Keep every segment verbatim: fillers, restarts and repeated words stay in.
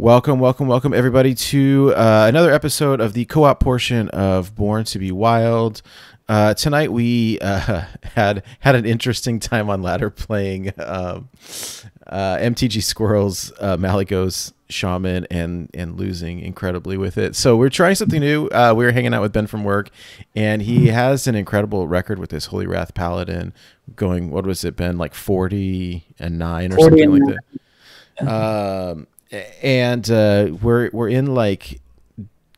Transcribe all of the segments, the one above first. Welcome, welcome, welcome everybody to uh, another episode of the co-op portion of Born to Be Wild. Uh, tonight we uh, had had an interesting time on ladder playing um, uh, M T G Squirrels, uh, Malikos, Shaman, and and losing incredibly with it. So we're trying something new. Uh, we were hanging out with Ben from work, and he has an incredible record with this Holy Wrath Paladin going, what was it, Ben, like forty and nine or something like that. Um, and uh we're we're in like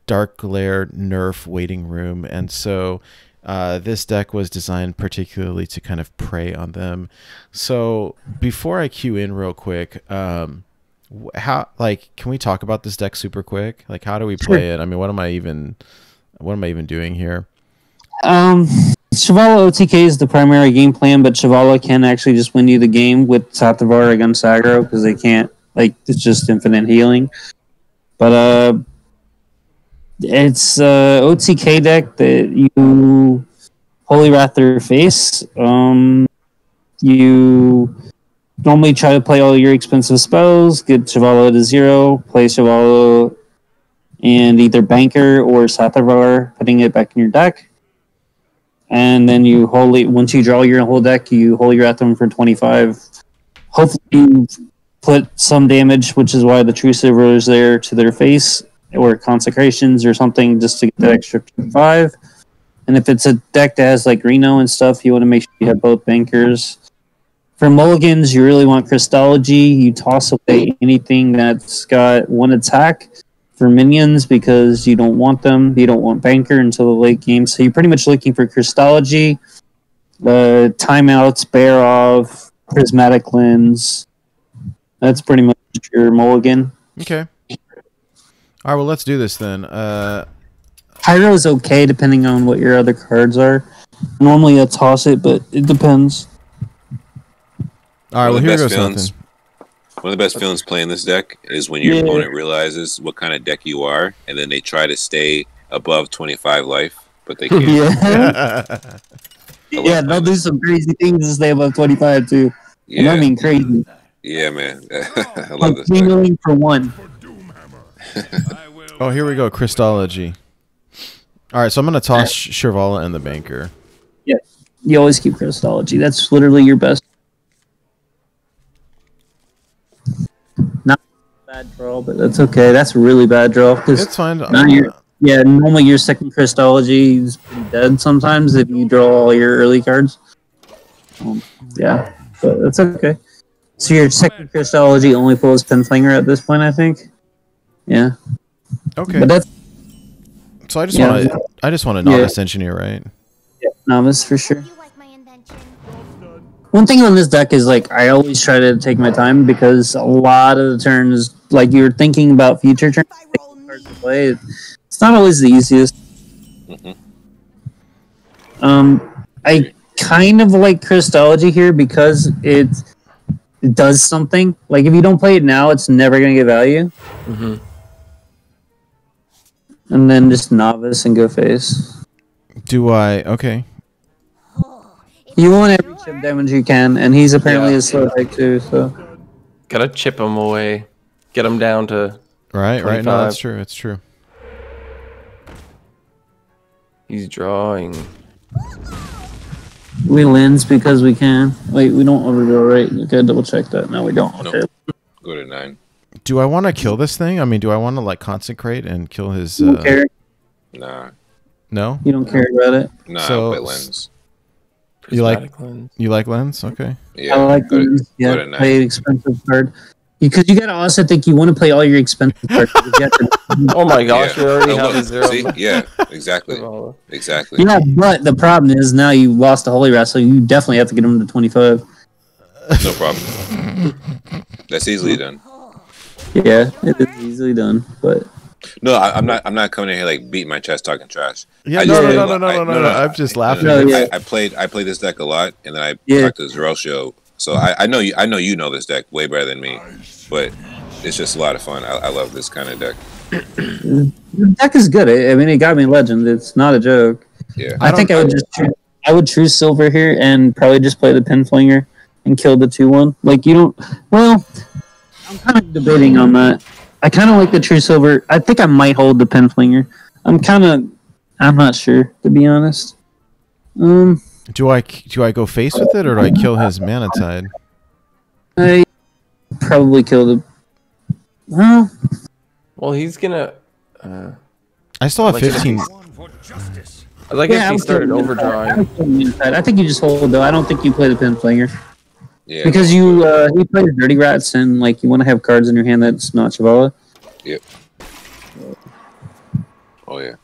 Darkglare nerf waiting room, and so uh this deck was designed particularly to kind of prey on them. So before I cue in real quick, um how, like, can we talk about this deck super quick? Like, how do we play sure. it? I mean, what am I even what am I even doing here? Um Shirvallah O T K is the primary game plan, but Shirvallah can actually just win you the game with Sathrovarr against aggro because they can't. Like, it's just infinite healing. But uh, it's uh O T K deck that you Holy Wrath their face. Um, you normally try to play all your expensive spells, get Shirvallah to zero, play Shirvallah and either Banker or Sathrovarr, putting it back in your deck. And then you holy once you draw your whole deck, you Holy Wrath them for twenty-five. Hopefully you put some damage, which is why the True Silver is there, to their face, or Consecrations or something, just to get that extra five. And if it's a deck that has like Reno and stuff, you want to make sure you have both Bankers. For mulligans, you really want Crystology. You toss away anything that's got one attack for minions because you don't want them. You don't want Banker until the late game. So you're pretty much looking for Crystology, uh, Timeouts, Bear Off, Prismatic Lens. That's pretty much your mulligan. Okay. All right, well, let's do this then. Uh, Pyro is okay, depending on what your other cards are. Normally, I toss it, but it depends. All right, well, here goes something. One of the best feelings playing this deck is when your yeah. opponent realizes what kind of deck you are, and then they try to stay above twenty-five life, but they can't. yeah, yeah they'll do some crazy things to stay above twenty-five, too. Yeah. And I mean crazy. Yeah, man. I love this. Dealing for one. Oh, here we go. Crystology. All right, so I'm going to toss Shirvallah and the Banker. Yeah, you always keep Crystology. That's literally your best. Not a bad draw, but that's okay. That's a really bad draw. It's fine. Your, yeah, normally your second Crystology is dead sometimes if you draw all your early cards. Um, yeah, but that's okay. So your second Crystology only pulls Pen Flinger at this point, I think. Yeah. Okay. But that's, so I just yeah. want to. I just want a novice yeah. engineer, right? Yeah, novice for sure. One thing on this deck is, like, I always try to take my time because a lot of the turns, like, you're thinking about future turns to play. It's not always the easiest. Mm-hmm. Um, I kind of like Crystology here because it's. It does something. Like, if you don't play it now, it's never going to get value. Mm-hmm. And then just novice and go face. Do I? Okay. You want every chip damage you can, and he's apparently yeah. a slow pick too, so. Gotta chip him away. Get him down to Right, twenty-five. Right. No, that's true. That's true. He's drawing. We lens because we can. Wait, we don't overdraw, right? Okay, double check that. No, we don't. Okay. Nope. Go to nine. Do I want to kill this thing? I mean, do I want to, like, consecrate and kill his? You don't uh... care. Nah. No. You don't care about it. Nah. So, but lens. You like lens. You like lens? Okay. Yeah. I like lens. To, yeah. Play an expensive card. Because you gotta also think you want to play all your expensive cards. You to... Oh my gosh, yeah. you already have a zero. See? Yeah, exactly, exactly. Yeah, but the problem is now you lost the Holy Wrath, so you definitely have to get him to twenty-five. No problem. That's easily done. Yeah, it is easily done. But no, I, I'm not. I'm not coming in here like beating my chest, talking trash. Yeah, I no, just, no, no, no, I, no, no, no, no. I'm just laughing. No, yeah. I, I played. I played this deck a lot, and then I yeah. practiced Zerosho. So I, I know you. I know you know this deck way better than me, but it's just a lot of fun. I, I love this kind of deck. The deck is good. I mean, it got me Legend. It's not a joke. Yeah. I, I think I would just. I would True Silver here and probably just play the Pen Flinger and kill the two one. Like, you don't. Well, I'm kind of debating on that. I kind of like the True Silver. I think I might hold the Pen Flinger. I'm kind of... I'm not sure, to be honest. Um, do I do I go face with it, or do I kill his Manatide? I probably kill the... Well, well he's gonna... Uh, I still have like fifteen... I like yeah, if he started overdrawing. I think you just hold, though. I don't think you play the Pen Flinger. Yeah. Because you uh, you play the Dirty Rats, and like you want to have cards in your hand that's not Shirvallah. Yep. Oh, yeah.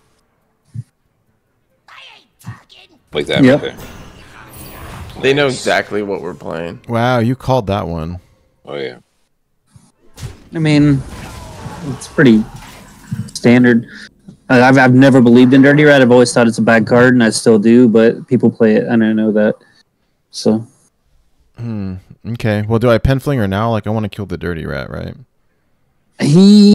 Like that yep. right there. They know exactly what we're playing. Wow, you called that one. Oh, yeah. I mean, it's pretty standard. I've, I've never believed in Dirty Rat. I've always thought it's a bad card, and I still do, but people play it, and I know that. So. Hmm. Okay. Well, do I Pen Flinger now? Like, I want to kill the Dirty Rat, right? He... Hmm.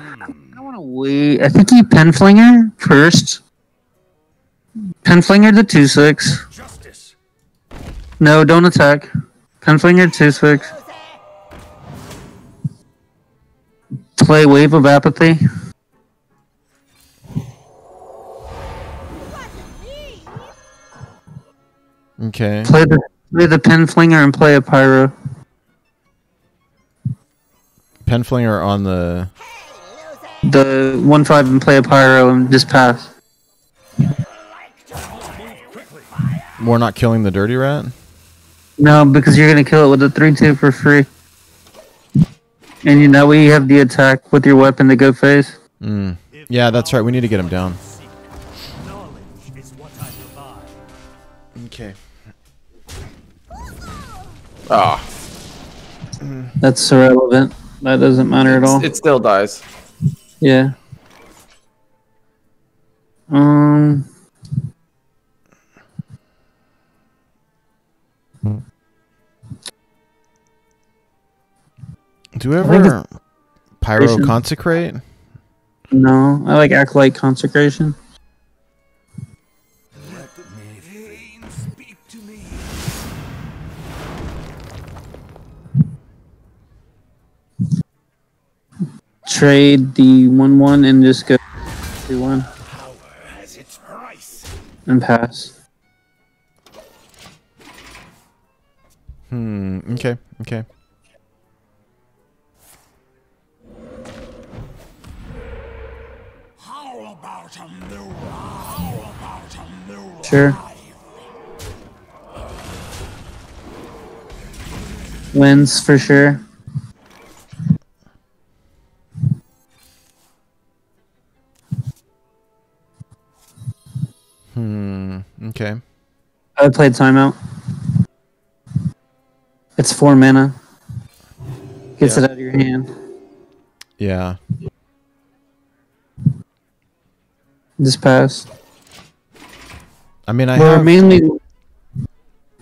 I want to wait. I think he Pen Flinger first. Pen Flinger the two six. Justice. No, don't attack. Pen Flinger two six. Play Wave of Apathy. Okay. Play the, play the Pen Flinger and play a Pyro. Pen Flinger on the... The one five and play a Pyro and just pass. We're not killing the Dirty Rat? No, because you're going to kill it with a three two for free. And you know we have the attack with your weapon to go face. Mm. Yeah, that's right. We need to get him down. Okay. Ah. Oh. That's irrelevant. That doesn't matter at all. It still dies. Yeah. Um. Do you ever Pyro Consecrate? No, I like Acolyte Consecration. Let the pain speak to me. Trade the one one and just go two one. Power has its price. And pass. Hmm, okay, okay. Sure. Wins for sure. Hmm. Okay. I played Timeout. It's four mana. Gets yeah. it out of your hand. Yeah. Just pass. I mean, I we're have... mainly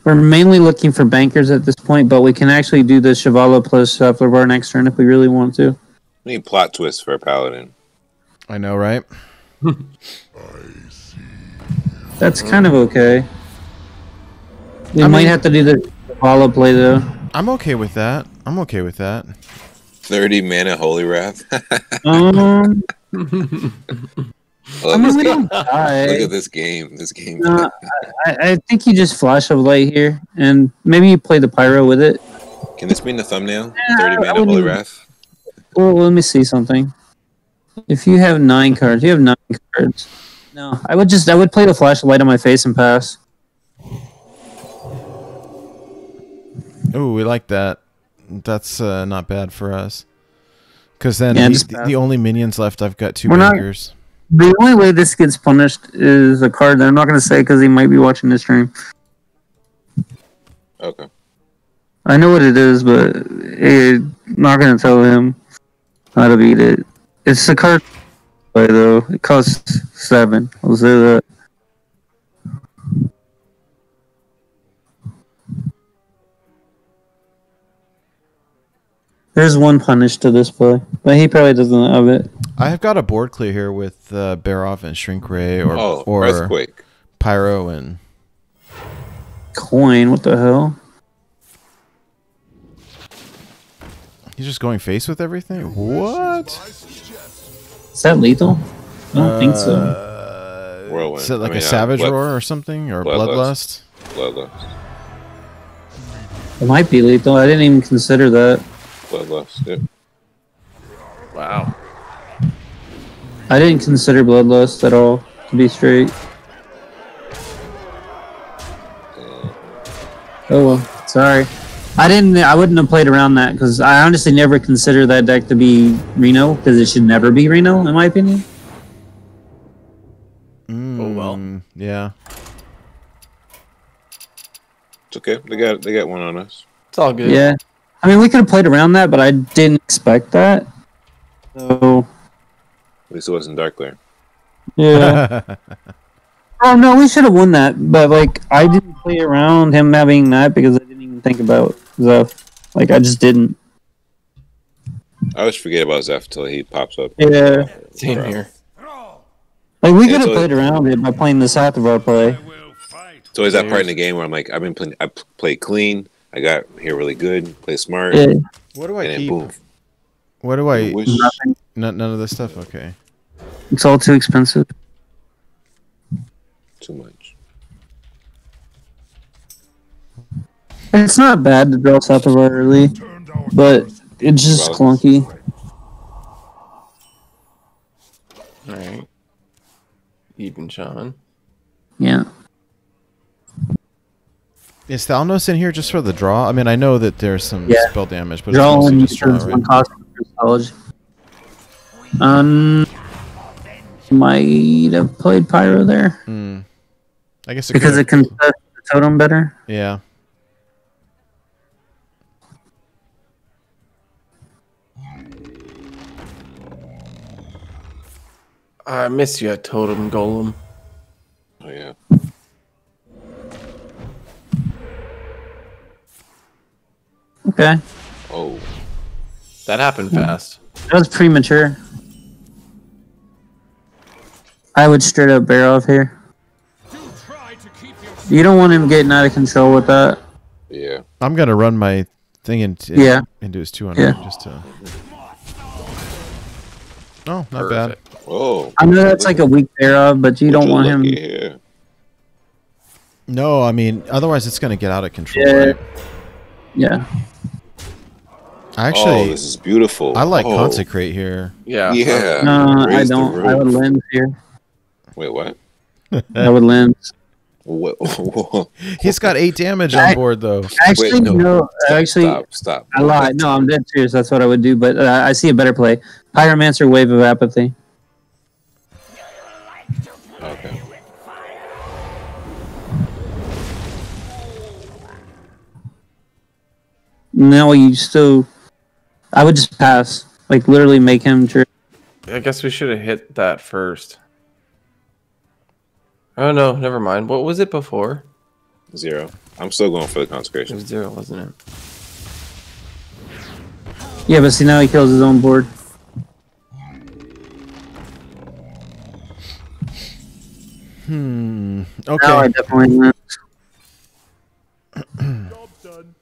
we're mainly looking for bankers at this point, but we can actually do the Shirvallah plus Sathrovarr next turn if we really want to. We need plot twists for a paladin. I know, right? I see. That's kind of okay. We I might mean, have to do the Shirvallah play though. I'm okay with that. I'm okay with that. Thirty mana Holy Wrath. um. I mean, we don't die. Look at this game. This game. No, I, I think you just Flash of Light here, and maybe you play the Pyro with it. Can this be in the thumbnail? Yeah, Thirty mana Holy Wrath. Well, let me see something. If you have nine cards, you have nine cards. No, I would just I would play the Flash of Light on my face and pass. Oh, we like that. That's uh, not bad for us, because then yeah, the, the only minions left I've got two bankers. The only way this gets punished is a card that I'm not going to say because he might be watching the stream. Okay. I know what it is, but it, I'm not going to tell him how to beat it. It's a card, though. It costs seven. I'll say that. There's one punish to this play, but he probably doesn't have it. I have got a board clear here with uh, Bear Off and Shrink Ray, or oh, or Earthquake, Pyro and Coin. What the hell? He's just going face with everything? What? Is that lethal? I don't uh, think so. Whirlwind. Is it like I mean, a Savage uh, Roar or something? Or Bloodlust? Bloodlust. It might be lethal. I didn't even consider that. Bloodlust, yeah. Wow. I didn't consider Bloodlust at all, to be straight. Oh well, sorry. I didn't. I wouldn't have played around that because I honestly never consider that deck to be Reno because it should never be Reno in my opinion. Mm, oh well, yeah. It's okay. They got they got one on us. It's all good. Yeah, I mean we could have played around that, but I didn't expect that. So at least it wasn't Darkglare. Yeah. Oh no, we should have won that, but like I didn't play around him having that because I didn't even think about Zeph. Like I just didn't. I always forget about Zeph till he pops up. Yeah, same here. Like we could have played around it by playing the Sathrovarr play. It's always that part in the game where I'm like, I've been playing. I play clean. I got here really good. Play smart. Yeah. What do I keep? Boom. What do I? Nothing. None of this stuff. Okay. It's all too expensive. Too much. It's not bad to draw Sathrovarr early, but it's just well, clunky. All right, even John. Yeah. Is Thalnos in here just for the draw? I mean, I know that there's some yeah. spell damage, but draw it's mostly just draw, right? Cost Crystology. Um, might have played Pyro there. Mm. I guess it because could. It can set the totem better. Yeah. I miss you, totem golem. Oh yeah. Okay. Oh, that happened fast. That was premature. I would straight up bear off here. You don't want him getting out of control with that. Yeah. I'm gonna run my thing into yeah. into his two hundred yeah. just to. Oh, not Perfect. bad. Oh. I know that's like a weak bear off, but you Would don't you want him. Here? No, I mean otherwise it's gonna get out of control. Yeah. Right? Yeah. Actually, oh, this is beautiful. I like oh. Consecrate here. Yeah. Yeah. No, Raise I don't. I would lens here. Wait, what? I would lens. What? He's got eight damage I, on board, though. Actually, Wait, no. no stop, actually, stop. stop. I lied. No, I'm dead serious. That's what I would do, but uh, I see a better play. Pyromancer, Wave of Apathy. Okay. No, you still... I would just pass. Like, literally make him... trip. I guess we should have hit that first. Oh, no. Never mind. What was it before? Zero. I'm still going for the Consecration. It was zero, wasn't it? Yeah, but see, now he kills his own board. Hmm. Okay. Now I definitely win. Job done.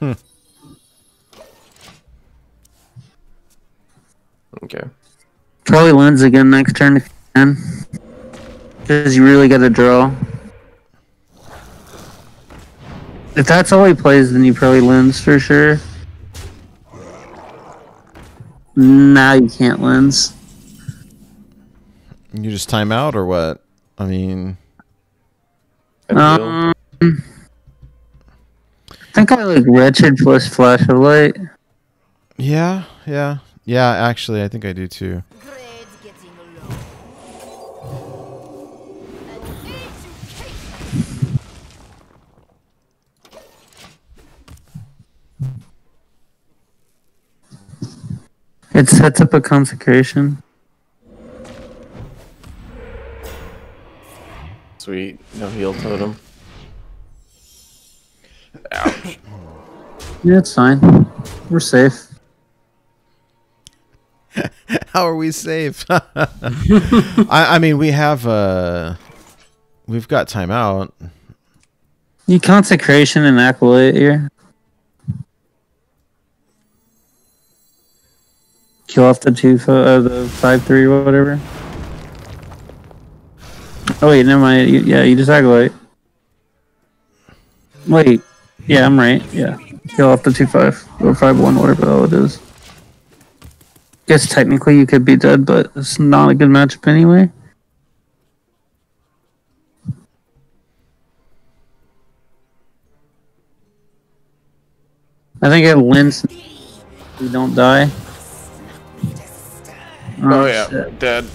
Hmm. Okay. Probably wins again next turn if you can. Because you really got to draw. If that's all he plays, then you probably lens for sure. Now you can't lens. You just time out or what? I mean... Um, I think I like Wretched plus Flash of Light. Yeah, yeah. Yeah, actually, I think I do too. It sets up a Consecration. Sweet. No heal totem. Ouch. Yeah, it's fine. We're safe. How are we safe? I, I mean, we have uh, we've got timeout. You Consecration and Acolyte here. Kill off the two, uh, the five three or whatever. Oh wait, never mind. You, yeah, you just Acolyte. Wait, yeah, I'm right. Yeah, kill off the two five or five one, whatever the hell it is. Guess technically you could be dead, but it's not a good matchup anyway. I think it lends. We don't die. Oh, oh yeah, shit. Dead.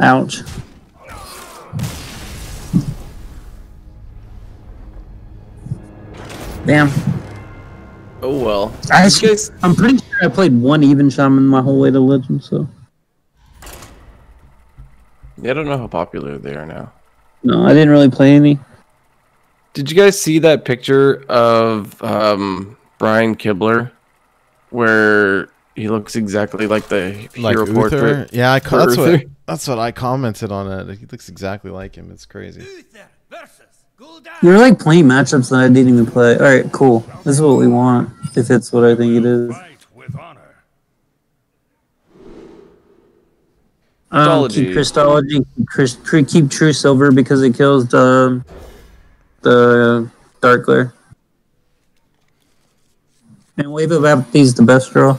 Ouch. Damn. Oh well. I guess I'm pretty sure I played one even shaman my whole way to legend, so. Yeah, I don't know how popular they are now. No, I didn't really play any. Did you guys see that picture of um, Brian Kibler, where? He looks exactly like the hero like portrait. Yeah, I that's Uther. what that's what I commented on it. He looks exactly like him. It's crazy. You're like playing matchups that I didn't even play. All right, cool. This is what we want. If it's what I think it is. Um, keep Crystology. Keep, keep True Silver because it kills the the Darkglare. And Wave of Apathy is the best draw.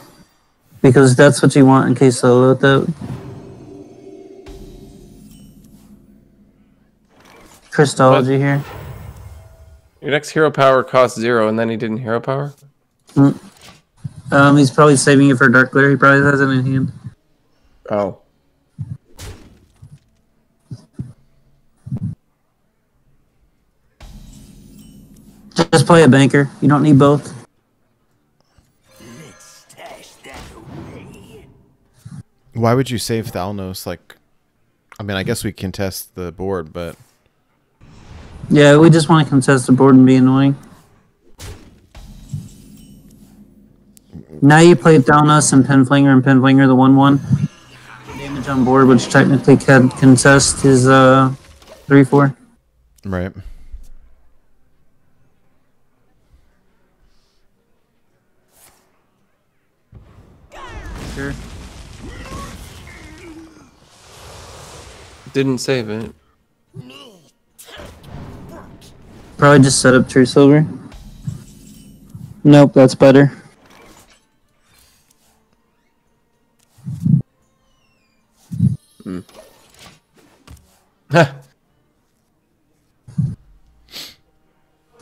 Because that's what you want in case I load that. Crystology but here. Your next hero power costs zero, and then he didn't hero power? Mm. Um, he's probably saving it for Darkglare. He probably has it in hand. Oh. Just play a Banker. You don't need both. Why would you save Thalnos? Like, I mean, I guess we contest the board, but yeah, we just want to contest the board and be annoying. Now you play Thalnos and Pen Flinger and Pen Flinger the one one damage on board, which technically can contest is uh three four. Right. Sure. Didn't save it. Probably just set up True Silver. Nope, that's better. Mm. Huh.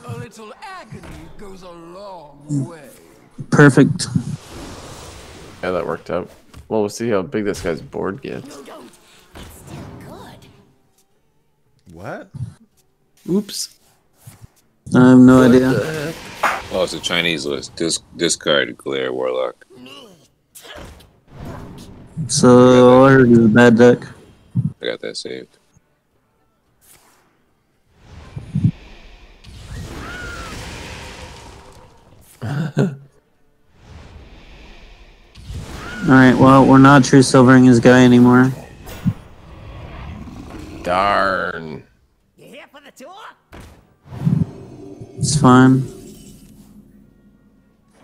A little agony goes a long way. Perfect. Yeah, that worked out. Well, we'll see how big this guy's board gets. What? Oops. I have no what idea. The... Oh, it's a Chinese list. Disc discard Glare Warlock. So all I heard is a bad deck. I got that saved. Alright, well, we're not True Silvering his guy anymore. Darn. You here for the tour? It's fine.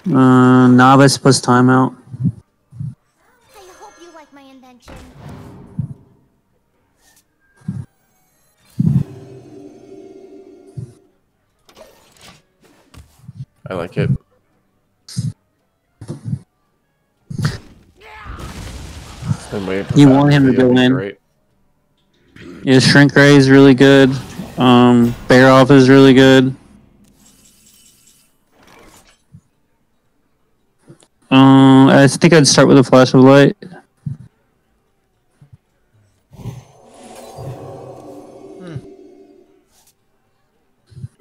Uh, novice plus timeout. I hope you like my invention. I like it. You want him to go in. Great. Yeah, Shrink Ray is really good. Um, Bear Off is really good. Um, I think I'd start with a Flash of Light.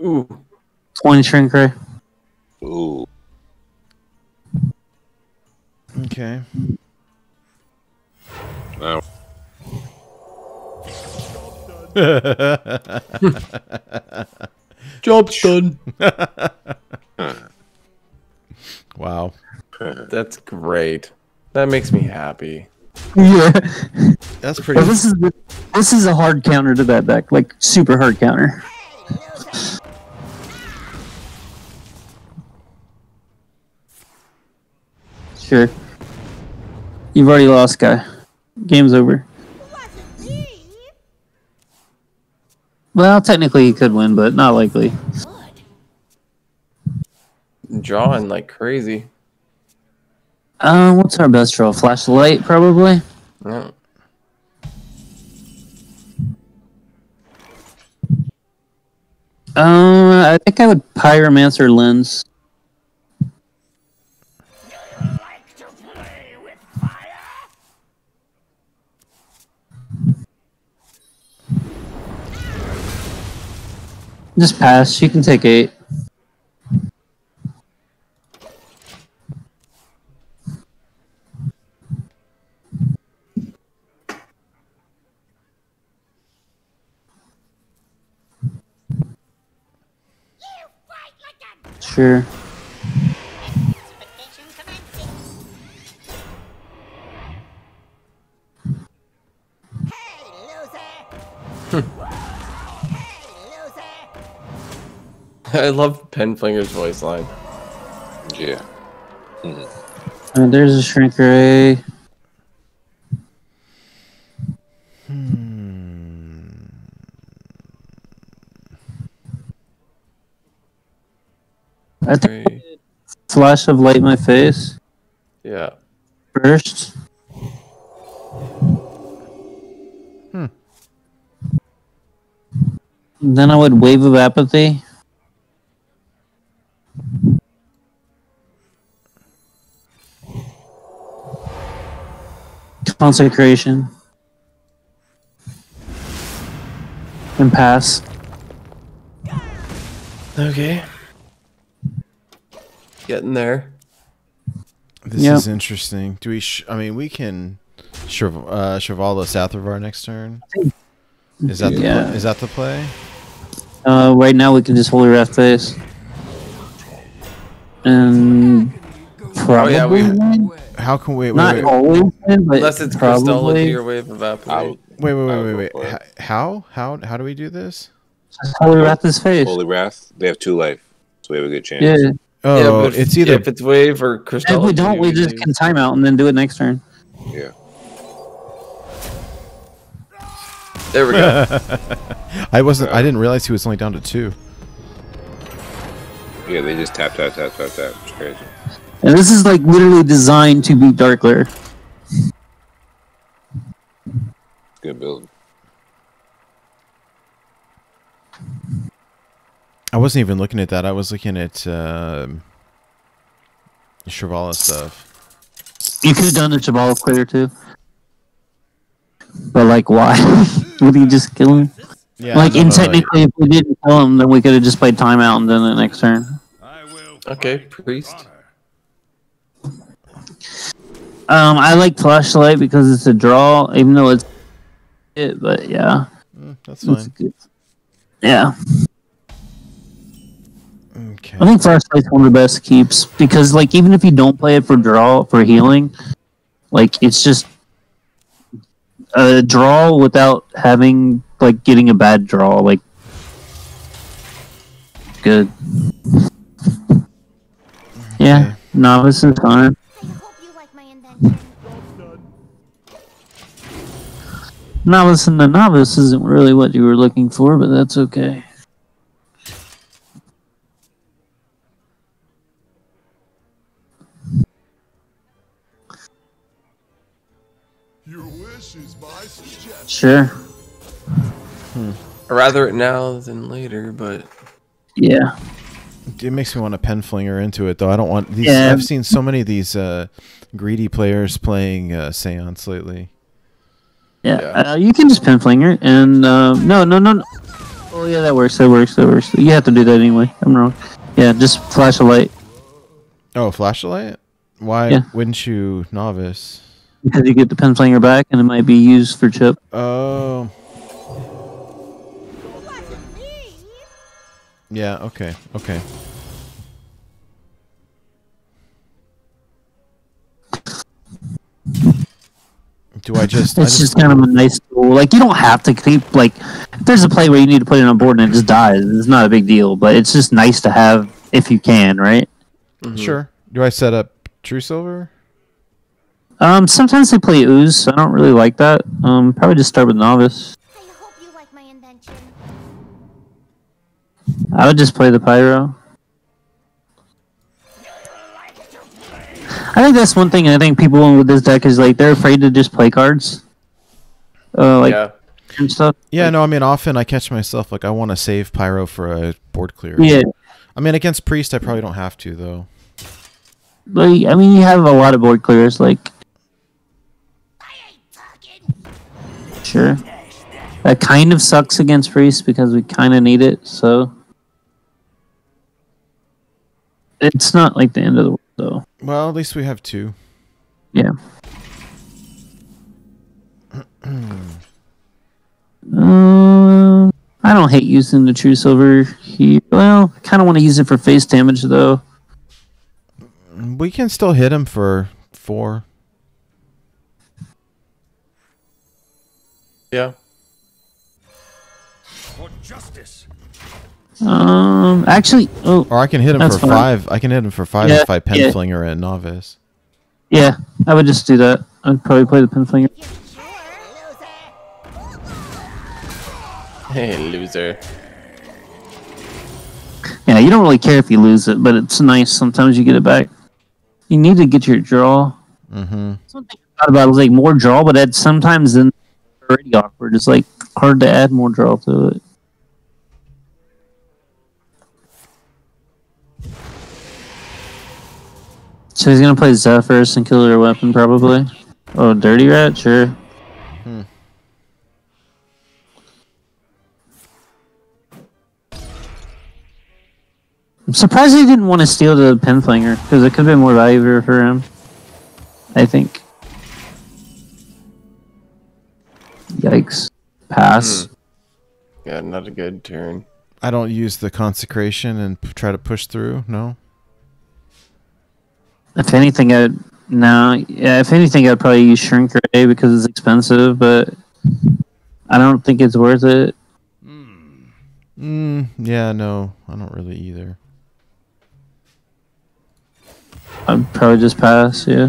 Hmm. Ooh. One Shrink Ray. Ooh. Okay. Wow. Job done. Wow, that's great. That makes me happy. Yeah, that's pretty. Well, this is this is a hard counter to that deck, like super hard counter. sure. You've already lost, guy. Game's over. Well, technically he could win, but not likely. Drawing like crazy. Um, what's our best draw? Flash of Light, probably? Yeah. Uh, I think I would Pyromancer Lens. Do you like to play with fire? Just pass. You can take eight. Sure. Hey, loser. I love Pen Flinger's voice line. Yeah. Mm-hmm. Uh, there's a Shrink Ray. I think I did Flash of Light my face. Yeah. First. Hmm. And then I would Wave of Apathy. Consecration. And pass. Okay. Getting there. This yep. is interesting. Do we? Sh I mean, we can Shirvallah uh, Sathrovarr next turn. Is that the yeah. is that the play? Uh, right now we can just Holy Wrath face. And probably. Oh, yeah, we, how can we? Wait, not wait, wait, always, wait. But unless it's Crystology or Wave of Apathy. Wait, wait, wait, wait, wait. How? How? How do we do this? Just Holy Wrath is face. Holy Wrath. They have two life, so we have a good chance. Yeah. Oh, yeah, if, it's either if it's Wave or Crystology. If we don't, we just can time out and then do it next turn. Yeah. There we go. I wasn't. I didn't realize he was only down to two. Yeah, they just tap, tap, tap, tap, tap. It's crazy. And this is like literally designed to beat Darkglare. Good build. I wasn't even looking at that. I was looking at uh, Shirvallah stuff. You could have done the Shirvallah clear too, but like, why would you just kill him? Yeah, like, and technically, if we didn't kill him, then we could have just played timeout and done it next turn. I will okay, priest. Um, I like Flashlight because it's a draw, even though it's it. But yeah, mm, that's fine. It's good. Yeah. Okay. I think Flashlight's one of the best keeps because, like, even if you don't play it for draw for healing, like, it's just a draw without having like getting a bad draw. Like, good. Okay. Yeah, novice in time. I hope you like my invention. Novice in the novice isn't really what you were looking for, but that's okay. Sure. Hmm. I'd rather it now than later, but yeah, it makes me want to Pen Flinger into it though. I don't want these. Yeah. I've seen so many of these uh, greedy players playing uh, Seance lately. Yeah, yeah. Uh, you can just Pen Flinger and uh, no, no, no, no. Oh yeah, that works. That works. That works. You have to do that anyway. I'm wrong. Yeah, just Flash of Light. Oh, Flash of Light? Why yeah. wouldn't you novice? Because you get the Pen Flinger back, and it might be used for chip. Oh. Yeah, okay, okay. Do I just... It's I just, just kind of a nice tool. Like, you don't have to keep, like... If there's a play where you need to put it on board and it just dies, it's not a big deal, but it's just nice to have if you can, right? Mm-hmm. Sure. Do I set up True Silver? Um, sometimes they play Ooze, so I don't really like that. Um, probably just start with Novice. I hope you like my invention. I would just play the Pyro. I think that's one thing I think people with this deck is like, they're afraid to just play cards. Uh, like, yeah. And stuff. Yeah, like, no, I mean, often I catch myself, like, I want to save Pyro for a board clear. Yeah. I mean, against Priest, I probably don't have to, though. Like, I mean, you have a lot of board clears, like... Sure. That kind of sucks against Priest because we kind of need it, so... It's not, like, the end of the world, though. Well, at least we have two. Yeah. um, I don't hate using the True Silver here. Well, I kind of want to use it for face damage, though. We can still hit him for four. Yeah. For justice. Um. Actually. Oh. Or I can hit him for fine. five. I can hit him for five yeah, if I Pen yeah. Flinger and Novice. Yeah, I would just do that. I'd probably play the Pen Flinger. Hey, loser. Yeah, you don't really care if you lose it, but it's nice sometimes you get it back. You need to get your draw. Mm-hmm. Something I thought about was like more draw, but at sometimes then it's already awkward. It's like hard to add more draw to it. So he's gonna play Zephyrus and kill her weapon probably. Oh, Dirty Rat, sure. Hmm. I'm surprised he didn't want to steal the Pen Flinger, because it could have been more valuable for him, I think. Yikes. Pass. Mm. Yeah, not a good turn. I don't use the Consecration and p try to push through, no? If anything, I'd... No, yeah, if anything, I'd probably use Shrink Ray, because it's expensive, but... I don't think it's worth it. Mm, yeah, no, I don't really either. I'd probably just pass, yeah.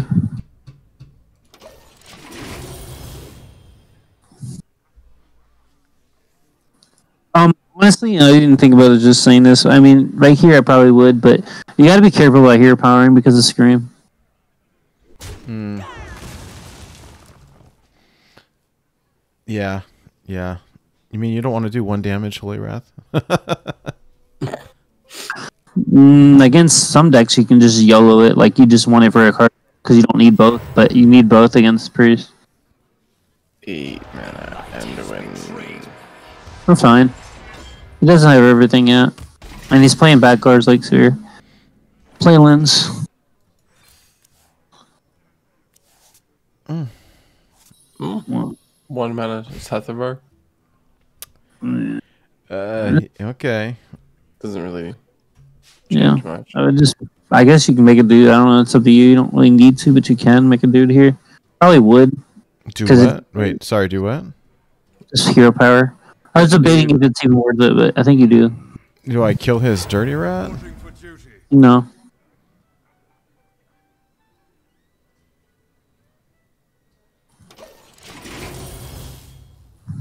Um, honestly, I didn't think about it just saying this. I mean, right here I probably would, but you gotta be careful about hero powering because of Scream. Hmm. Yeah, yeah. You mean you don't want to do one damage, Holy Wrath? Mm, against some decks, you can just YOLO it. Like, you just want it for a card because you don't need both, but you need both against Priest. Eight mana and win. We're fine. He doesn't have everything yet. And he's playing bad cards like Seer. Play Lens. Mm. Mm. One. one mana Sathrovarr. Uh, okay. Doesn't really. Yeah. Much. I would just. I guess you can make a dude. I don't know. It's up to you. You don't really need to, but you can make a dude here. Probably would. Do what? It, Wait, sorry. Do what? Just hero power. I was debating if it's even worth it, but I think you do. Do I kill his Dirty Rat? No.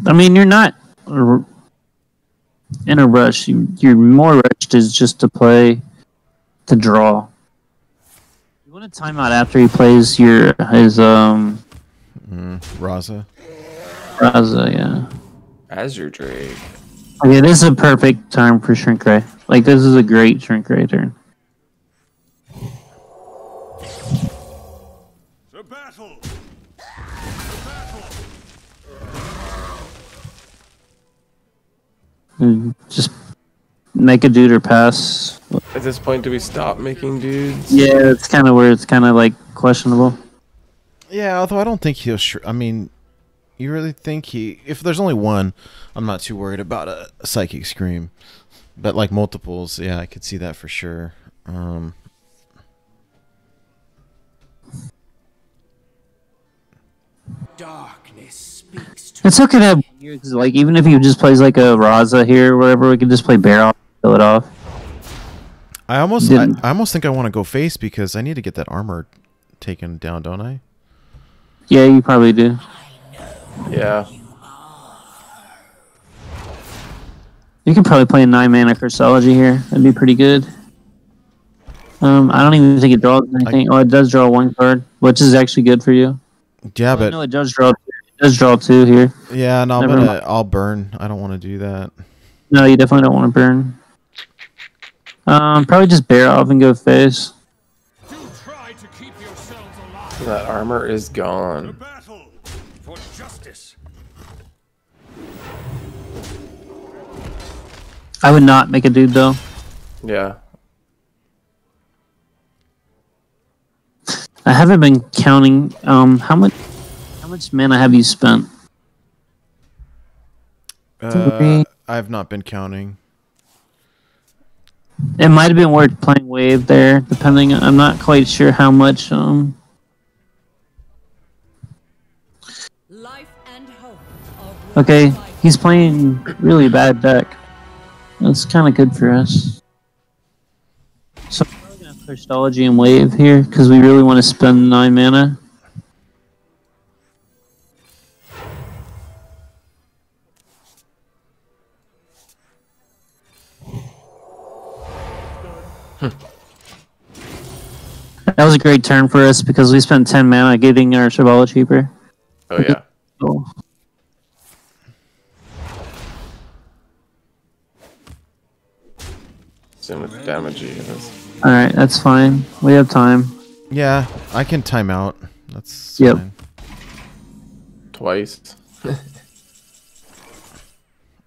I mean, you're not. In a rush, you, you're more rushed is just to play to draw. You want to time out after he plays your his um mm, Raza. Raza, yeah. Azure Drake. Okay, this is a perfect time for Shrink Ray. Like this is a great Shrink Ray turn. To battle. Just make a dude or pass. At this point, do we stop making dudes? Yeah, it's kind of where it's kind of like questionable. Yeah, although I don't think he'll. Sh I mean, you really think he? If there's only one, I'm not too worried about a, a psychic scream. But like multiples, yeah, I could see that for sure. Um, Darkness speaks to. It's okay to have. Like, even if he just plays like a Raza here or whatever, we can just play Bear Off and kill it off. I almost I, I almost think I want to go face because I need to get that armor taken down, don't I? Yeah, you probably do. Yeah. You could probably play a nine mana Crystology here. That'd be pretty good. Um, I don't even think it draws anything. I... Oh, it does draw one card, which is actually good for you. Yeah, but... Oh, no, it does draw two. It does draw two here. Yeah, no, Never but uh, I'll burn. I don't want to do that. No, you definitely don't want to burn. Um, probably just bear off and go face. Do try to keep yourselves alive. That armor is gone. The battle for justice. I would not make a dude though. Yeah. I haven't been counting. Um, how much? How much mana have you spent? Uh, I've not been counting. It might have been worth playing wave there, depending. I'm not quite sure how much. Um. Life and hope. Okay, he's playing really bad deck. That's kind of good for us. So we're going to Crystology and wave here, because we really want to spend nine mana. Hmm. That was a great turn for us, because we spent ten mana getting our Shirvallah cheaper. Oh yeah. Cool. So much damage. Alright, that's fine. We have time. Yeah, I can time out. That's yep. fine. Twice.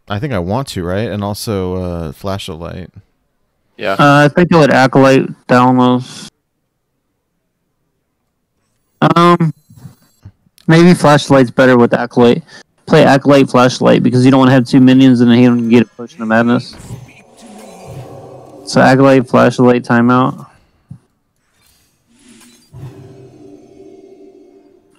I think I want to, right? And also uh, Flash of Light. Yeah. Uh, I think I would Acolyte Thalnos. Um, Maybe Flashlight's better with Acolyte. Play Acolyte Flashlight, because you don't want to have two minions and you don't get a Potion of Madness. So Acolyte, Flashlight, Timeout.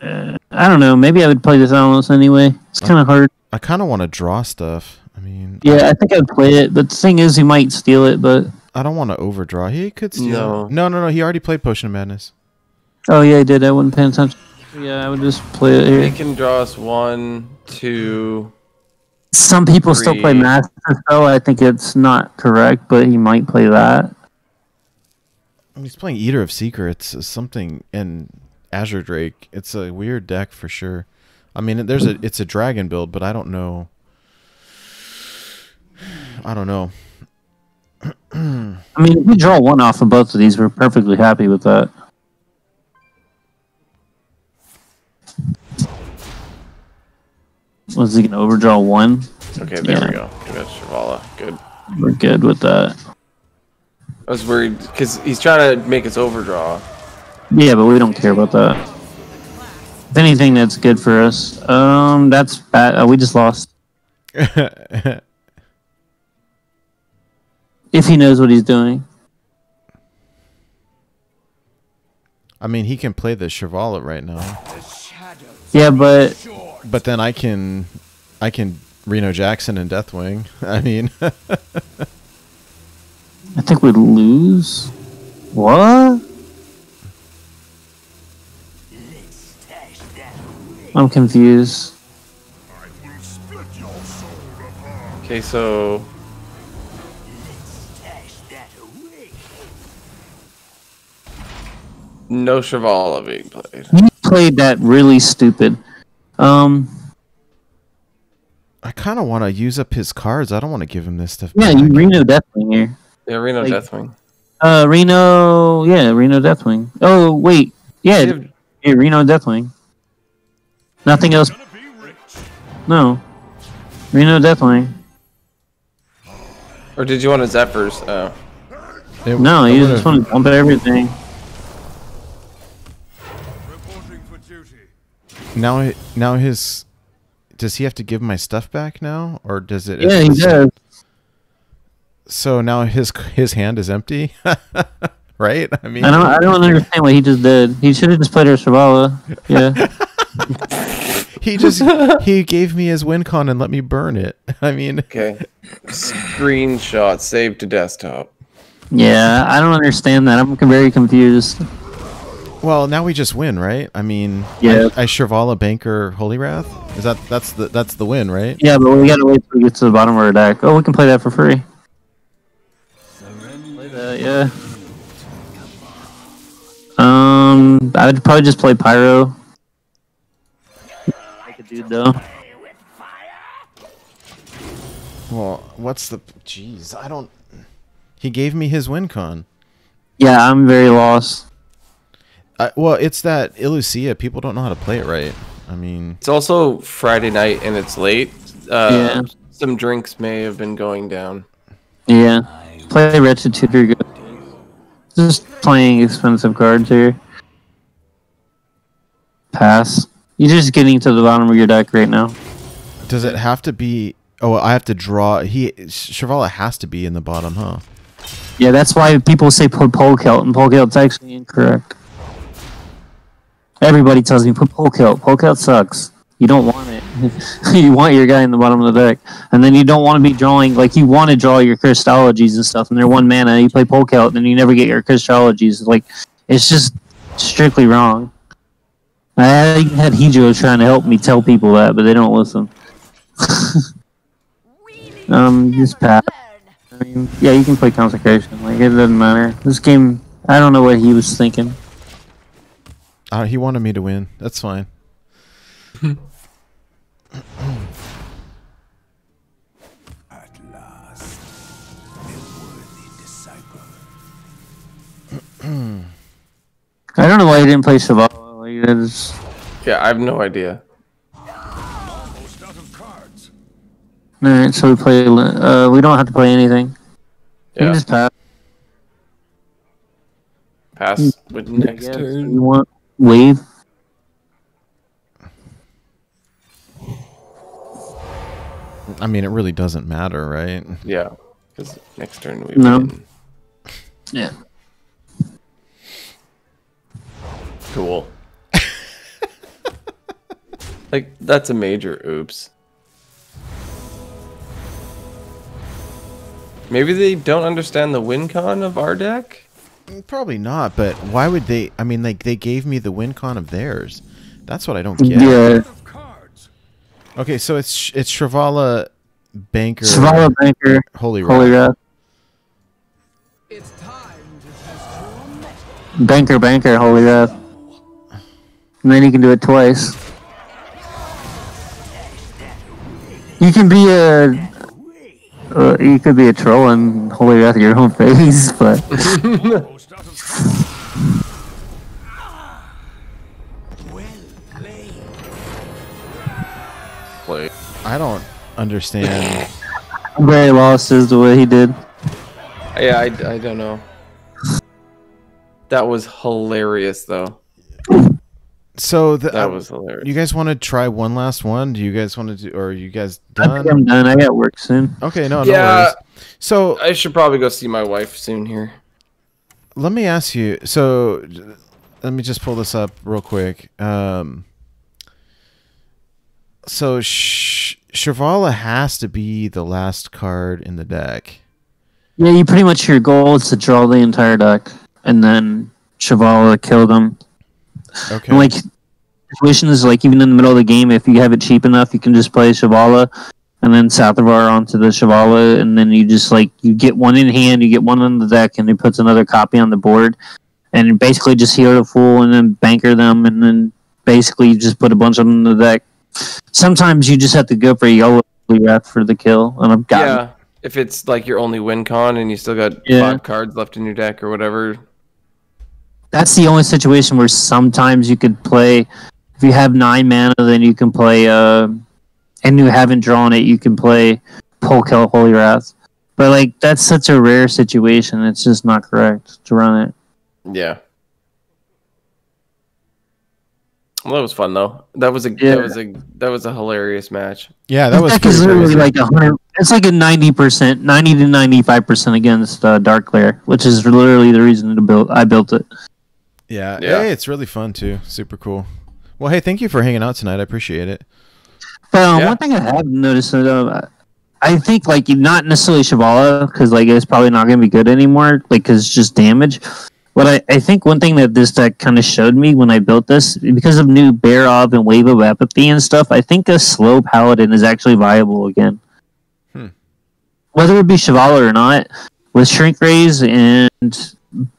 Uh, I don't know. Maybe I would play this Thalnos anyway. It's kind of hard. I kind of want to draw stuff. I mean. Yeah, I, I think I'd play it. But the thing is, he might steal it. But I don't want to overdraw. He could steal. No, it. no, no, no. He already played Potion of Madness. Oh yeah, he did. I wouldn't pay attention. Yeah, I would just play it here. He can draw us one, two. Some people Three. still play Master Spell. I think it's not correct, but he might play that. I mean, he's playing Eater of Secrets, is something, and Azure Drake. It's a weird deck for sure. I mean, there's a it's a dragon build, but I don't know. I don't know. I mean, if we draw one off of both of these, we're perfectly happy with that. Was he gonna overdraw one? Okay, there yeah. we go. We got Shirvallah. Good. We're good with that. I was worried because he's trying to make us overdraw. Yeah, but we don't care about that. If anything, that's good for us. Um, that's bad. Oh, we just lost. If he knows what he's doing. I mean, he can play the Shirvallah right now. Yeah, but. But then I can, I can Reno Jackson and Deathwing. I mean, I think we'd lose. What? I'm confused. Okay, so. No Shirvallah being played. You played that really stupid. Um, I kind of want to use up his cards. I don't want to give him this stuff. Yeah, you Reno Deathwing here. Yeah, Reno like, Deathwing. Uh, Reno, yeah, Reno Deathwing. Oh wait, yeah, have... yeah, Reno Deathwing. Nothing else. No, Reno Deathwing. Or did you want a Zephyrus? Oh, it, no, you would've... just want to dump everything. Now, now his, does he have to give my stuff back now, or does it? Yeah, he does. So now his his hand is empty, right? I mean, I don't, I don't understand what he just did. He should have just played her Shirvallah. Yeah. he just he gave me his win con and let me burn it. I mean, okay. Screenshot saved to desktop. Yeah, I don't understand that. I'm very confused. Well, now we just win, right? I mean, yeah. I, I Shirvallah, Banker, Holy Wrath. Is that that's the that's the win, right? Yeah, but we gotta wait till we get to the bottom of our deck. Oh, we can play that for free. Play that, yeah. Um, I would probably just play Pyro. Like a dude, though. Well, what's the? Jeez, I don't. He gave me his win con. Yeah, I'm very lost. I, well, it's that Illusia. People don't know how to play it right. I mean, it's also Friday night and it's late. Uh, yeah. Some drinks may have been going down. Yeah, play Wretched Tutor. Just playing expensive cards here. Pass. You're just getting to the bottom of your deck right now. Does it have to be? Oh, I have to draw. He Shirvallah has to be in the bottom, huh? Yeah, that's why people say put Polkelt, and Polkelt's actually incorrect. Everybody tells me put Polkelt. Polkelt sucks. You don't want it. You want your guy in the bottom of the deck, and then you don't want to be drawing like you want to draw your Crystologies and stuff, and they're one mana. You play Polkelt, and you never get your Crystologies. Like, it's just strictly wrong. I had Hijo trying to help me tell people that, but they don't listen. Um, just pass. I mean, yeah, you can play Consecration. Like, it doesn't matter. This game, I don't know what he was thinking. Uh, he wanted me to win. That's fine. At last, a worthy disciple. I don't know why he didn't play Shirvallah. Like, yeah, I have no idea. Alright, so we play, uh, we don't have to play anything. Yeah. We can just pass. Pass with next turn. You want wave? I mean, it really doesn't matter, right? Yeah, because next turn we no. win. Yeah. Cool. Like, that's a major oops. Maybe they don't understand the win con of our deck? Probably not, but why would they? I mean, like, they gave me the win con of theirs. That's what I don't get. Yeah. Okay, so it's it's Shirvallah, Banker, Shirvallah, Banker, Holy Wrath. It's time to test Banker, Banker, Holy Wrath. And then you can do it twice. You can be a... Uh, you could be a troll and Holy Wrath your own face, but... I don't understand. I'm very lost is the way he did. Yeah, I, I don't know. That was hilarious, though. So the, that was hilarious. You guys want to try one last one? Do you guys want to do, or are you guys done? I think I'm done. I got work soon. Okay, no, yeah, no worries. So I should probably go see my wife soon here. Let me ask you. So let me just pull this up real quick. Um, so Sh Shirvallah has to be the last card in the deck. Yeah, you pretty much your goal is to draw the entire deck, and then Shirvallah killed him. Okay. And like, situation is like even in the middle of the game, if you have it cheap enough, you can just play Shirvallah and then Sathrovarr onto the Shirvallah, and then you just like you get one in hand, you get one on the deck, and it puts another copy on the board, and you basically just heal the fool and then banker them, and then basically you just put a bunch of them in the deck. Sometimes you just have to go for a yellow wrath for the kill, and I've got yeah. If it's like your only win con and you still got yeah. five cards left in your deck or whatever. That's the only situation where sometimes you could play. If you have nine mana, then you can play. Uh, and you haven't drawn it, you can play Polkelt Holy Wrath. But like, that's such a rare situation. It's just not correct to run it. Yeah. Well, that was fun though. That was a yeah. that was a that was a hilarious match. Yeah, that was. That is literally like a hundred. It's like a ninety percent, ninety to ninety-five percent against uh, Darkglare, which is literally the reason to build. I built it. Yeah. yeah, hey, it's really fun too. Super cool. Well, hey, thank you for hanging out tonight. I appreciate it. But um, yeah. one thing I have noticed, uh, I think like not necessarily Shirvallah, because like it's probably not going to be good anymore, like because it's just damage. What I, I think one thing that this deck kind of showed me when I built this, because of new Bear Off and Wave of Apathy and stuff, I think a slow Paladin is actually viable again. Hmm. Whether it be Shirvallah or not, with Shrink Rays and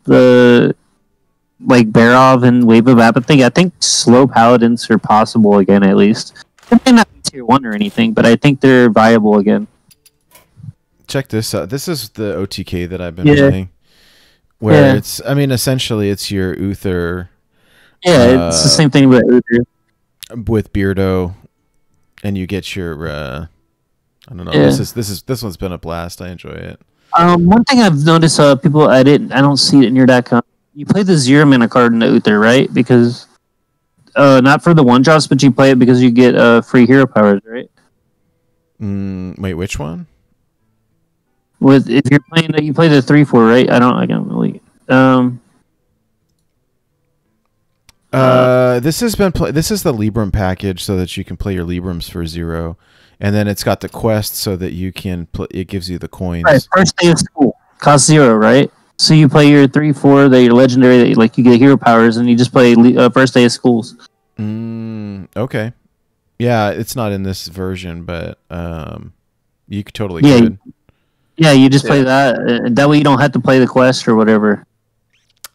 the like Bear Off and Wave of Apathy, I think slow Paladins are possible again, at least. They may not be tier one or anything, but I think they're viable again. Check this out. This is the O T K that I've been yeah. playing. Where yeah. it's, I mean, essentially it's your Uther. Yeah, uh, it's the same thing with Uther. With Beardo, and you get your, uh, I don't know. Yeah. This is this is this one's been a blast. I enjoy it. Um, one thing I've noticed, uh, people, I didn't, I don't see it in your deck. You play the zero mana card in the Uther, right? Because, uh, not for the one drops, but you play it because you get uh free hero powers, right? Mm, wait, which one? With if you're playing, you play the three four, right? I don't, I don't really. Um. Uh, this has been play. This is the Libram package, so that you can play your Librams for zero, and then it's got the quest, so that you can play. It gives you the coins. Right, first day of school costs zero, right? So you play your three four, that your legendary, that you, like you get hero powers, and you just play uh, first day of schools. Mm, okay, yeah, it's not in this version, but um, you could totally yeah. Could. Yeah, you just play yeah. that. That way you don't have to play the quest or whatever.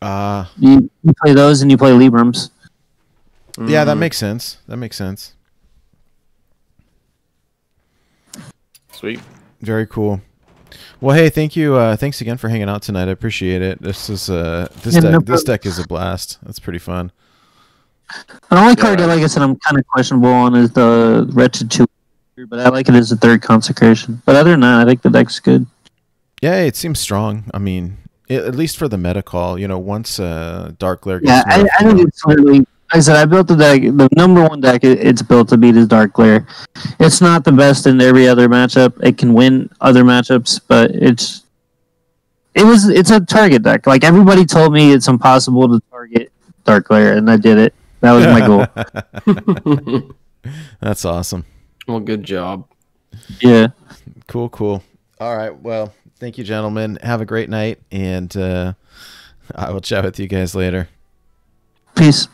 Uh, you, you play those and you play Librams. Yeah, mm-hmm. That makes sense. That makes sense. Sweet. Very cool. Well, hey, thank you. Uh, thanks again for hanging out tonight. I appreciate it. This is uh, this yeah, deck. No this deck is a blast. That's pretty fun. The only card yeah. that, like I said, I'm kind of questionable on is the Wretched Tutor. But I like it as a third Consecration. But other than that, I think the deck's good. Yeah, it seems strong. I mean, it, at least for the meta call, you know, once uh, Darkglare. Yeah, I, I think it's literally, like I said, I built the deck. The number one deck it, it's built to beat is Darkglare. It's not the best in every other matchup. It can win other matchups, but it's it was it's a target deck. Like everybody told me, it's impossible to target Darkglare, and I did it. That was my goal. That's awesome. Well, good job. Yeah. Cool, cool. All right. Well, thank you, gentlemen. Have a great night, and uh, I will chat with you guys later. Peace.